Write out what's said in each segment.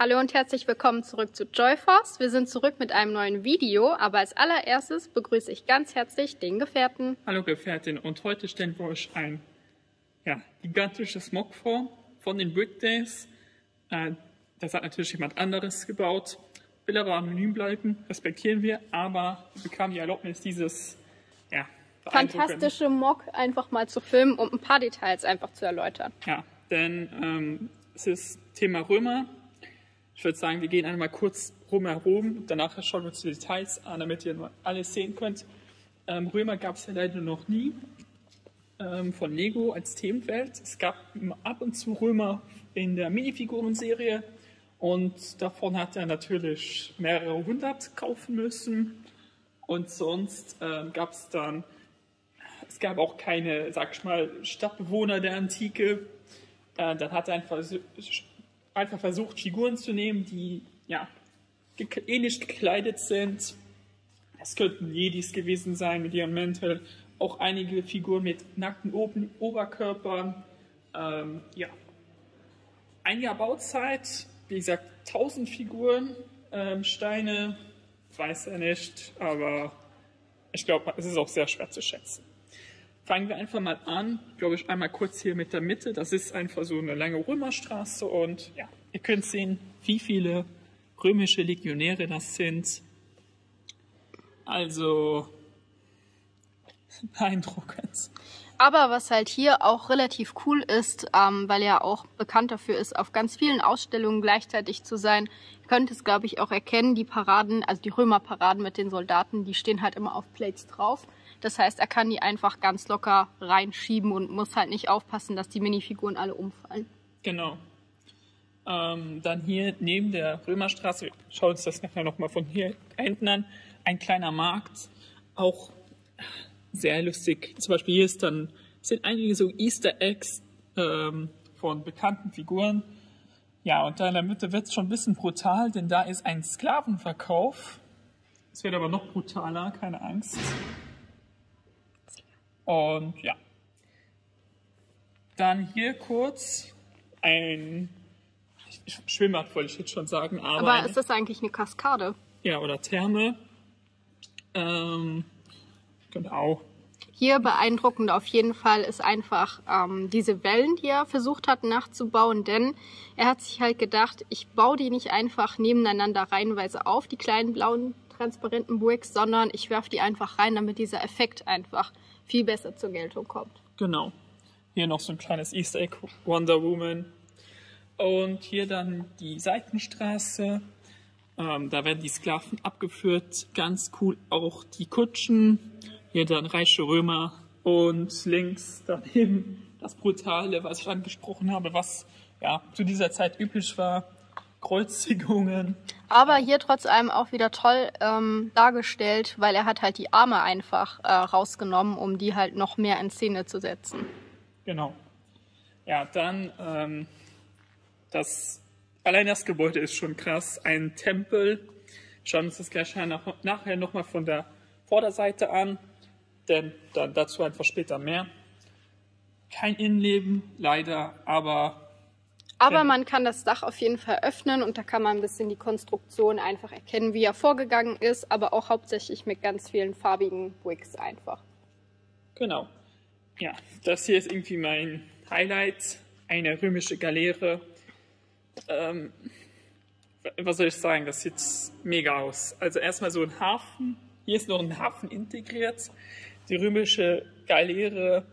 Hallo und herzlich willkommen zurück zu JoieForce. Wir sind zurück mit einem neuen Video, aber als allererstes begrüße ich ganz herzlich den Gefährten. Hallo Gefährtin, und heute stellen wir euch ein gigantisches MOC vor von den Brick Days. Das hat natürlich jemand anderes gebaut, will aber anonym bleiben, respektieren wir, aber wir bekamen die Erlaubnis, dieses fantastische MOC einfach mal zu filmen und ein paar Details einfach zu erläutern. Ja, denn es ist Thema Römer. Ich würde sagen, wir gehen einmal kurz rumherum, danach schauen wir uns die Details an, damit ihr alles sehen könnt. Römer gab es ja leider noch nie von Lego als Themenwelt. Es gab ab und zu Römer in der Minifiguren-Serie und davon hat er natürlich mehrere hundert kaufen müssen. Und sonst gab es dann, es gab auch keine, sag ich mal, Stadtbewohner der Antike. Dann hat er einfach versucht, Figuren zu nehmen, die ähnlich gekleidet sind. Es könnten Jedis gewesen sein mit ihren Mänteln, auch einige Figuren mit nackten Oberkörpern. Ein Jahr Bauzeit, wie gesagt, 1000 Figuren, Steine, weiß er nicht, aber ich glaube, es ist auch sehr schwer zu schätzen. Fangen wir einfach mal an, glaube ich, einmal kurz hier mit der Mitte. Das ist einfach so eine lange Römerstraße und ja, ihr könnt sehen, wie viele römische Legionäre das sind. Also beeindruckend. Aber was halt hier auch relativ cool ist, weil er auch bekannt dafür ist, auf ganz vielen Ausstellungen gleichzeitig zu sein, ihr könnt es, glaube ich, auch erkennen, die Paraden, also die Römerparaden mit den Soldaten, die stehen halt immer auf Plates drauf. Das heißt, er kann die einfach ganz locker reinschieben und muss halt nicht aufpassen, dass die Minifiguren alle umfallen. Genau. Dann hier neben der Römerstraße, wir schauen uns das nachher nochmal von hier hinten an, ein kleiner Markt, auch sehr lustig. Zum Beispiel hier ist dann, sind einige so Easter Eggs von bekannten Figuren. Ja, und da in der Mitte wird es schon ein bisschen brutal, denn da ist ein Sklavenverkauf. Es wird aber noch brutaler, keine Angst. Und ja, dann hier kurz ein Schwimmbad, wollte ich jetzt schon sagen. Aber ist das eigentlich eine Kaskade? Ja, oder Therme. Genau. Hier beeindruckend auf jeden Fall ist einfach diese Wellen, die er versucht hat nachzubauen, denn er hat sich halt gedacht, ich baue die nicht einfach nebeneinander reihenweise auf, die kleinen blauen transparenten Bricks, sondern ich werfe die einfach rein, damit dieser Effekt einfach viel besser zur Geltung kommt. Genau. Hier noch so ein kleines Easter Egg, Wonder Woman. Und hier dann die Seitenstraße. Da werden die Sklaven abgeführt. Ganz cool auch die Kutschen. Hier dann reiche Römer. Und links daneben das Brutale, was ich angesprochen habe, was ja zu dieser Zeit üblich war. Kreuzigungen. Aber hier trotz allem auch wieder toll dargestellt, weil er hat halt die Arme einfach rausgenommen, um die halt noch mehr in Szene zu setzen. Genau. Ja, dann allein das Gebäude ist schon krass. Ein Tempel. Schauen wir uns das gleich nachher nochmal von der Vorderseite an, denn dann dazu einfach später mehr. Kein Innenleben, leider, aber man kann das Dach auf jeden Fall öffnen und da kann man ein bisschen die Konstruktion einfach erkennen, wie er vorgegangen ist, aber auch hauptsächlich mit ganz vielen farbigen Bricks einfach. Genau. Ja, das hier ist irgendwie mein Highlight, eine römische Galeere. Was soll ich sagen, das sieht mega aus. Also erstmal so ein Hafen, hier ist noch ein Hafen integriert, die römische Galeere.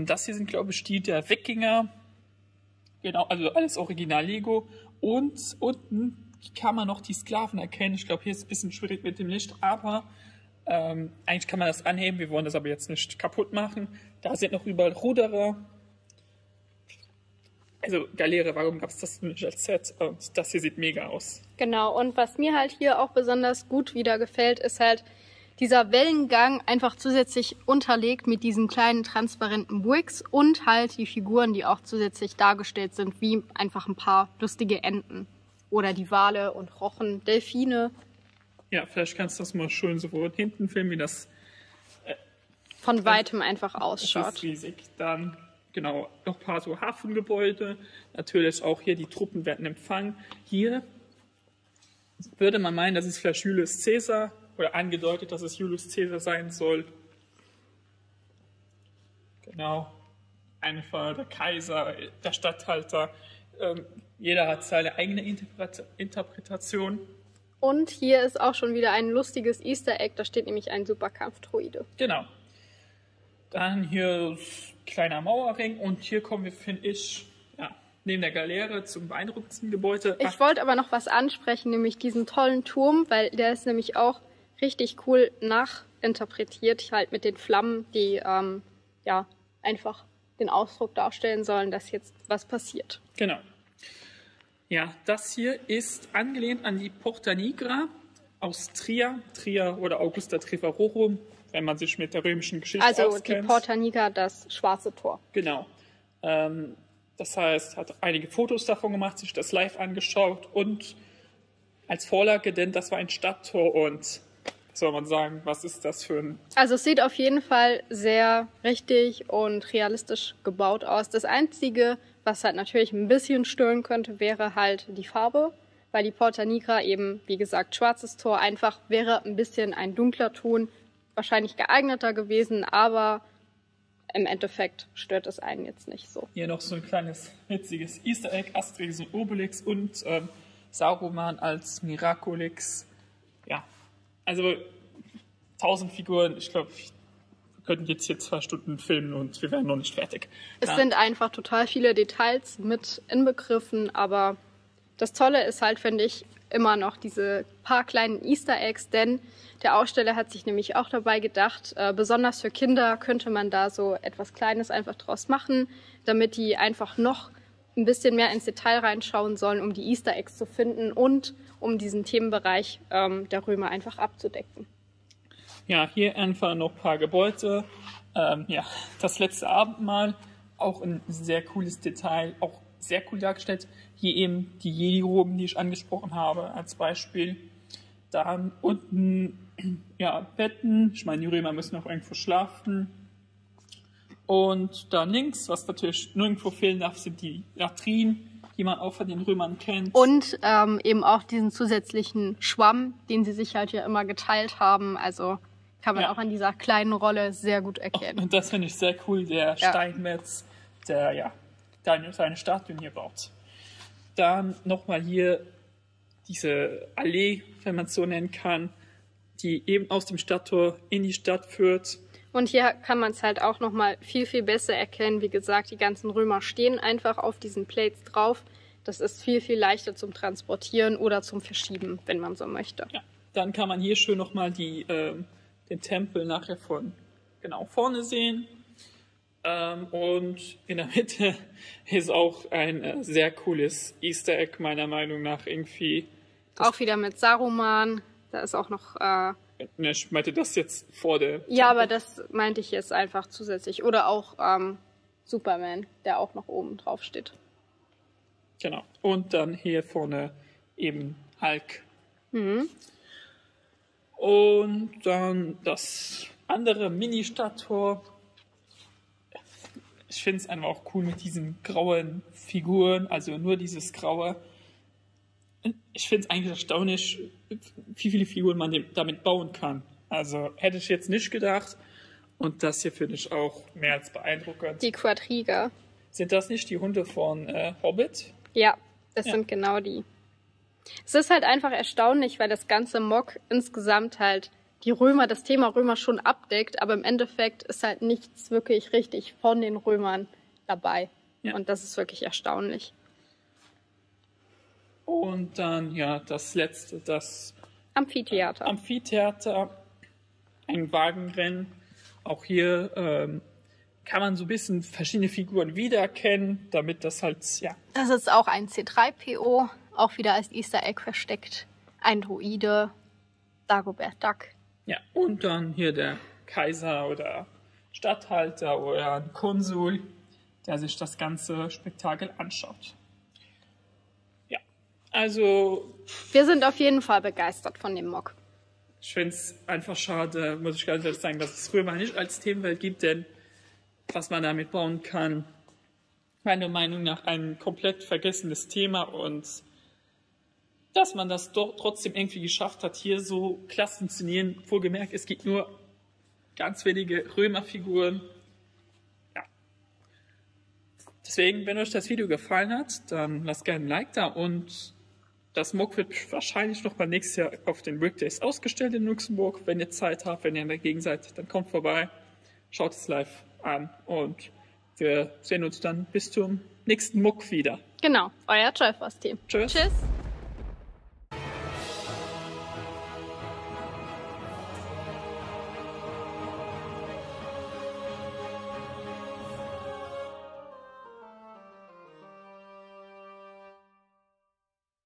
Das hier sind, glaube ich, die der Wikinger. Genau, also alles original Lego. Und unten kann man noch die Sklaven erkennen. Ich glaube, hier ist es ein bisschen schwierig mit dem Licht, aber eigentlich kann man das anheben. Wir wollen das aber jetzt nicht kaputt machen. Da sind noch überall Ruderer. Also Galeere, warum gab es das nicht als Set? Und das hier sieht mega aus. Genau, und was mir halt hier auch besonders gut wieder gefällt, ist halt dieser Wellengang einfach zusätzlich unterlegt mit diesen kleinen transparenten Bricks und halt die Figuren, die auch zusätzlich dargestellt sind, wie einfach ein paar lustige Enten oder die Wale und Rochen, Delfine. Ja, vielleicht kannst du das mal schön so hinten filmen, wie das von weitem einfach ausschaut. Das ist riesig. Dann Genau, noch ein paar so Hafengebäude. Natürlich auch hier, die Truppen werden empfangen. Hier würde man meinen, das ist vielleicht Julius Caesar oder angedeutet, dass es Julius Caesar sein soll. Genau, einfach der Kaiser, der Statthalter. Jeder hat seine eigene Interpretation. Und hier ist auch schon wieder ein lustiges Easter Egg, da steht nämlich ein Superkampf-Droide. Genau. Dann hier kleiner Mauerring und hier kommen wir, finde ich, ja, neben der Galeere zum beeindruckendsten Gebäude. Ich wollte aber noch was ansprechen, nämlich diesen tollen Turm, weil der ist nämlich auch richtig cool nachinterpretiert, halt mit den Flammen, die ja einfach den Ausdruck darstellen sollen, dass jetzt was passiert. Genau. Ja, das hier ist angelehnt an die Porta Nigra aus Trier, oder Augusta Treverorum, wenn man sich mit der römischen Geschichte auskennt. Also die Porta Nigra, das schwarze Tor. Genau. Das heißt, hat einige Fotos davon gemacht, sich das live angeschaut und als Vorlage, denn das war ein Stadttor und soll man sagen, was ist das für ein... Also es sieht auf jeden Fall sehr richtig und realistisch gebaut aus. Das Einzige, was halt natürlich ein bisschen stören könnte, wäre halt die Farbe, weil die Porta Nigra eben, wie gesagt, schwarzes Tor, einfach wäre ein bisschen ein dunkler Ton wahrscheinlich geeigneter gewesen, aber im Endeffekt stört es einen jetzt nicht so. Hier noch so ein kleines witziges Easter Egg, Asterix und Obelix und Saruman als Miraculix. Ja, also 1000 Figuren, ich glaube, wir könnten jetzt hier 2 Stunden filmen und wir wären noch nicht fertig. Es sind einfach total viele Details mit inbegriffen, aber das Tolle ist halt, finde ich, immer noch diese paar kleinen Easter Eggs, denn der Aussteller hat sich nämlich auch dabei gedacht, besonders für Kinder könnte man da so etwas Kleines einfach draus machen, damit die einfach noch ein bisschen mehr ins Detail reinschauen sollen, um die Easter Eggs zu finden und um diesen Themenbereich der Römer einfach abzudecken. Ja, hier einfach noch ein paar Gebäude. Ja, das letzte Abendmahl, auch ein sehr cooles Detail, auch sehr cool dargestellt. Hier eben die Jedi-Roben, die ich angesprochen habe, als Beispiel. Dann unten, ja, Betten. Ich meine, die Römer müssen auch irgendwo schlafen. Und da links, was natürlich nirgendwo fehlen darf, sind die Latrinen, die man auch von den Römern kennt. Und eben auch diesen zusätzlichen Schwamm, den sie sich halt ja immer geteilt haben. Also kann man ja auch an dieser kleinen Rolle sehr gut erkennen. Und das finde ich sehr cool, der Steinmetz, der seine Statuen hier baut. Dann nochmal hier diese Allee, wenn man es so nennen kann, die eben aus dem Stadttor in die Stadt führt. Und hier kann man es halt auch nochmal viel, viel besser erkennen. Wie gesagt, die ganzen Römer stehen einfach auf diesen Plates drauf. Das ist viel, viel leichter zum Transportieren oder zum Verschieben, wenn man so möchte. Ja, dann kann man hier schön nochmal den Tempel nachher von genau vorne sehen. Und in der Mitte ist auch ein sehr cooles Easter Egg, meiner Meinung nach, irgendwie. Auch wieder mit Saruman, da ist auch noch... Ne, ich meinte das jetzt vor der... Ja, aber das meinte ich jetzt einfach zusätzlich. Oder auch Superman, der auch noch oben drauf steht. Genau, und dann hier vorne eben Hulk. Mhm. Und dann das andere Mini-Stadttor. Ich finde es einfach auch cool mit diesen grauen Figuren, also nur dieses graue. Ich finde es eigentlich erstaunlich, wie viele Figuren man damit bauen kann. Also hätte ich jetzt nicht gedacht. Und das hier finde ich auch mehr als beeindruckend. Die Quadriga. Sind das nicht die Hunde von Hobbit? Ja, das sind genau die. Es ist halt einfach erstaunlich, weil das ganze MOC insgesamt halt die Römer, das Thema Römer schon abdeckt, aber im Endeffekt ist halt nichts wirklich richtig von den Römern dabei. Ja. Und das ist wirklich erstaunlich. Und dann, ja, das letzte, das Amphitheater. Amphitheater, ein Wagenrennen. Auch hier kann man so ein bisschen verschiedene Figuren wiedererkennen, damit das halt, ja. Das ist auch ein C3PO, auch wieder als Easter Egg versteckt. Ein Droide, Dagobert Duck. Ja, und dann hier der Kaiser oder Statthalter oder ein Konsul, der sich das ganze Spektakel anschaut. Ja, also... Wir sind auf jeden Fall begeistert von dem MOC. Ich finde es einfach schade, muss ich ganz ehrlich sagen, dass es Römer nicht als Themenwelt gibt, denn was man damit bauen kann, meiner Meinung nach ein komplett vergessenes Thema und dass man das doch trotzdem irgendwie geschafft hat, hier so klasse zu inszenieren, wohlgemerkt, es gibt nur ganz wenige Römerfiguren. Ja. Deswegen, wenn euch das Video gefallen hat, dann lasst gerne ein Like da und das MOC wird wahrscheinlich noch mal nächstes Jahr auf den Brick Days ausgestellt in Luxemburg. Wenn ihr Zeit habt, wenn ihr dagegen seid, dann kommt vorbei, schaut es live an und wir sehen uns dann bis zum nächsten MOC wieder. Genau, euer JoieForce-Team. Tschüss. Tschüss.